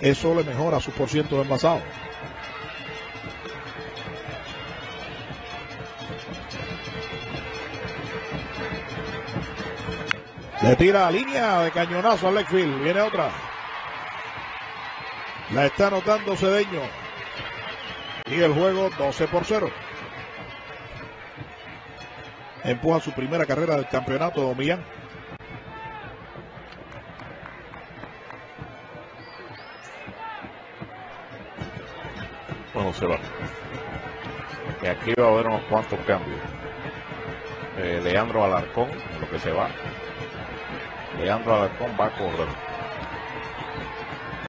eso le mejora su porciento de envasado. Le tira a línea de cañonazo a Blackfield. Viene otra. La está anotando Cedeño. Y el juego 12-0. Empuja su primera carrera del campeonato Domillán. Bueno, se va. Y aquí va a haber unos cuantos cambios. Leandro Alarcón, en lo que se va. Leandro Alarcón va a correr.